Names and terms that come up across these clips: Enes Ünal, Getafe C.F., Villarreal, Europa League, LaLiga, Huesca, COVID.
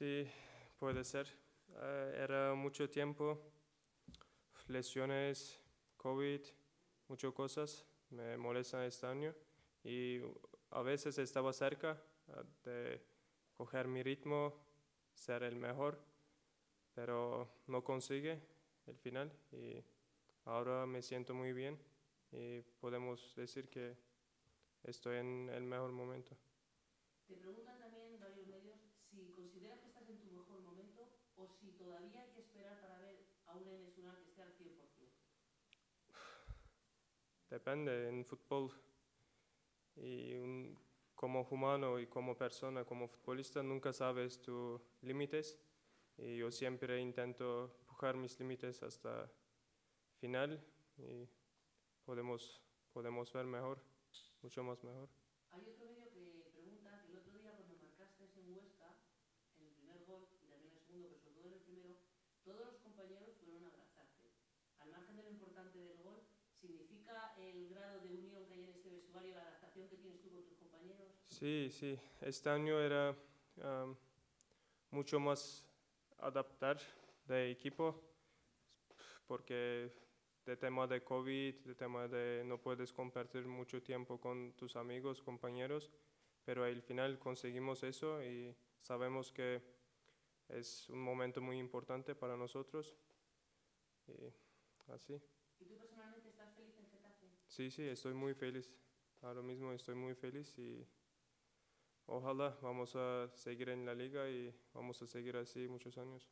Sí, puede ser. Era mucho tiempo, lesiones, COVID, muchas cosas me molestan este año y a veces estaba cerca de coger mi ritmo, ser el mejor, pero no consigue el final y ahora me siento muy bien y podemos decir que estoy en el mejor momento. Te preguntan también varios medios si consideras que estás en tu mejor momento o si todavía hay que esperar para ver a un Enes Ünal que esté al 100%. Depende, en fútbol y como humano y como persona, como futbolista, nunca sabes tus límites y yo siempre intento empujar mis límites hasta final y podemos ver mejor, mucho más mejor. Hay otro medio que pregunta que el otro día cuando marcaste en Huesca, en el primer gol y también en el segundo, pero sobre todo en el primero, todos los compañeros fueron a abrazarte. Al margen de lo importante del gol, ¿significa el grado de unión que hay en este vestuario, la adaptación que tienes tú con tus compañeros? Sí, sí. Este año era mucho más adaptar de equipo, porque de tema de COVID, de tema de no puedes compartir mucho tiempo con tus amigos, compañeros, pero al final conseguimos eso y sabemos que es un momento muy importante para nosotros. Y así. ¿Y tú personalmente estás feliz en Getafe? Sí, sí, estoy muy feliz. Ahora mismo estoy muy feliz y ojalá vamos a seguir en la liga y vamos a seguir así muchos años.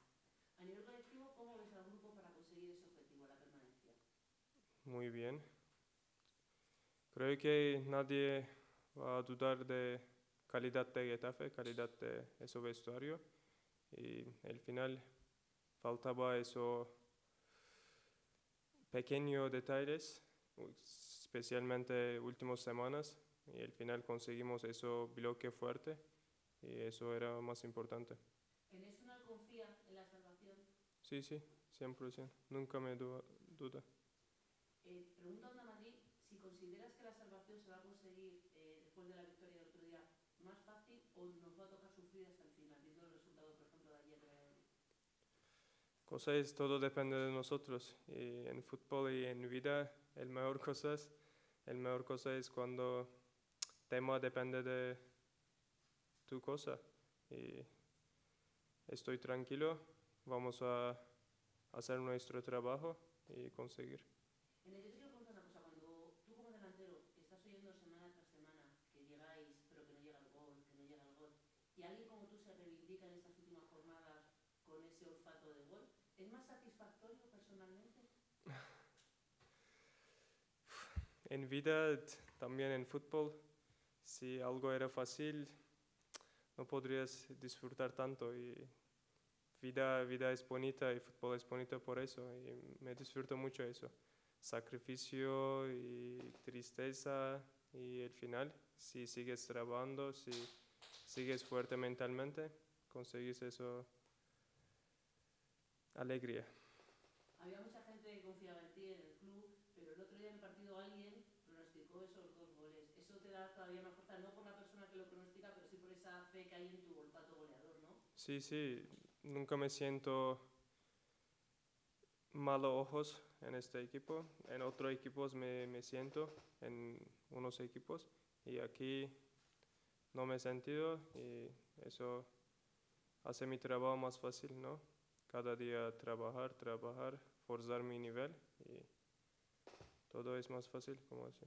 A nivel colectivo, ¿cómo ves al grupo para conseguir ese objetivo, la permanencia? Muy bien. Creo que nadie va a dudar de calidad de Getafe, calidad de ese vestuario y al final faltaba eso. Pequeños detalles, especialmente últimas semanas, y al final conseguimos ese bloque fuerte y eso era más importante. ¿Enes Ünal confía en la salvación? Sí, sí, 100%, nunca me duda. Pregunta a Madrid, si consideras que la salvación se va a conseguir después de la victoria del otro día más fácil o nos va a tocar sufrir hasta el final, viendo el resultado, por ejemplo, de ayer. Cosas, todo depende de nosotros, y en fútbol y en vida, el mejor cosa es cuando tema depende de tu cosa, y estoy tranquilo, vamos a hacer nuestro trabajo y conseguir. En el, yo te quiero contar una cosa, cuando tú como delantero estás oyendo semana tras semana que llegáis, pero que no llega el gol, y alguien como tú se reivindica en estas últimas jornadas con ese olfato de gol, ¿es más satisfactorio personalmente? En vida, también en fútbol, si algo era fácil, no podrías disfrutar tanto. Y vida es bonita y fútbol es bonito por eso. Y me disfruto mucho eso. Sacrificio y tristeza. Y al final, si sigues trabajando, si sigues fuerte mentalmente, conseguís eso. Alegría. Había mucha gente que confiaba en ti, en el club, pero el otro día en el partido alguien pronosticó esos dos goles. Eso te da todavía más fuerza, no por la persona que lo pronostica, pero sí por esa fe que hay en tu olfato goleador, ¿no? Sí, sí. Nunca me siento malos ojos en este equipo. En otros equipos me siento, en unos equipos, y aquí no me he sentido y eso hace mi trabajo más fácil, ¿no? Cada día trabajar, forzar mi nivel y todo es más fácil, como así.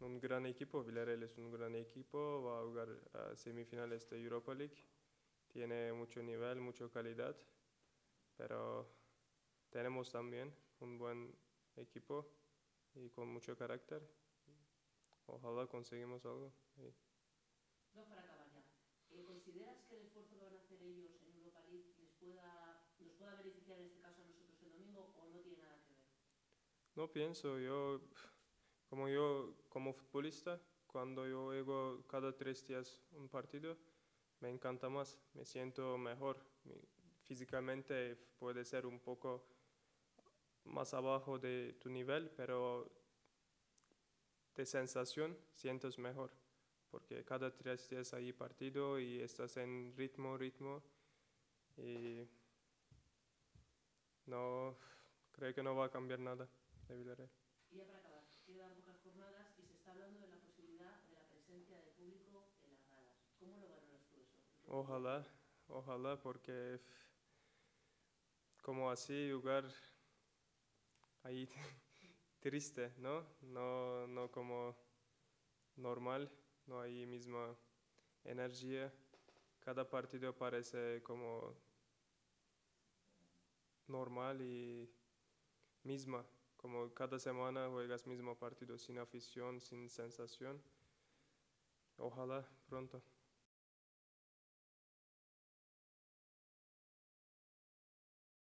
Un gran equipo, Villarreal es un gran equipo, va a jugar a semifinales de Europa League, tiene mucho nivel, mucha calidad, pero tenemos también un buen equipo y con mucho carácter. Ojalá conseguimos algo. No, para acabar ya. ¿Consideras que el esfuerzo que van a hacer ellos en Europa League nos pueda beneficiar en este caso a nosotros el domingo o no tiene nada que ver? No pienso, yo como futbolista, cuando yo juego cada 3 días un partido, me encanta más, me siento mejor. Físicamente puede ser un poco más abajo de tu nivel, pero de sensación sientes mejor. porque cada 3 días hay partido y estás en ritmo. Y no, creo que no va a cambiar nada de Villarreal. Y ya para acabar, quedan pocas jornadas y se está hablando de la posibilidad de la presencia de público en las galas. ¿Cómo lo valoras tú eso? Ojalá, porque como así jugar ahí triste, ¿no? No como normal, no hay misma energía. Cada partido parece como normal y misma, como cada semana juegas mismo partido, sin afición, sin sensación. Ojalá pronto.